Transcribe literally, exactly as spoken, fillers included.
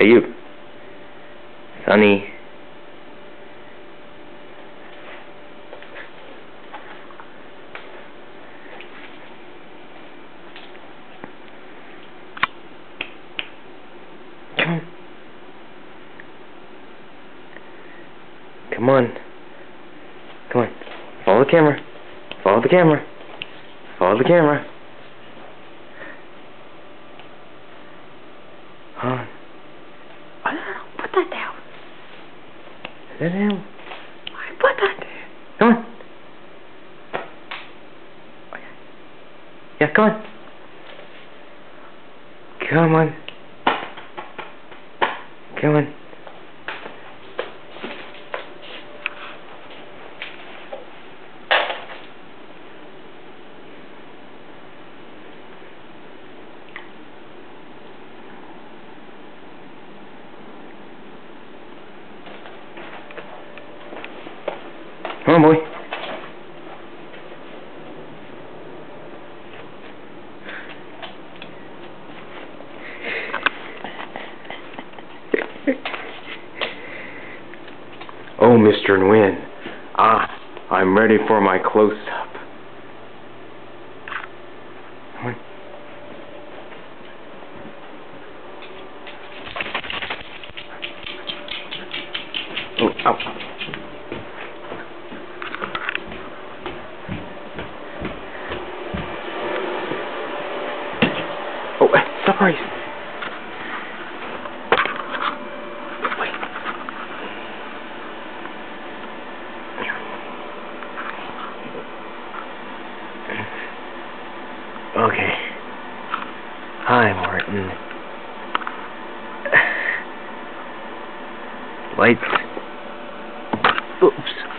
Hey you, Sunny. Come on. Come on. Come on. Follow the camera. Follow the camera. Follow the camera. Huh? Oh, no, no, put that down. Put that down. I put that down. Come on. Yeah, come on. Come on. Come on. Come on, boy. Oh, Mister Nguyen. Ah, I'm ready for my close-up. Come on. Oh, ow. Sorry. Wait. Okay. Hi, Martin. Lights. Oops.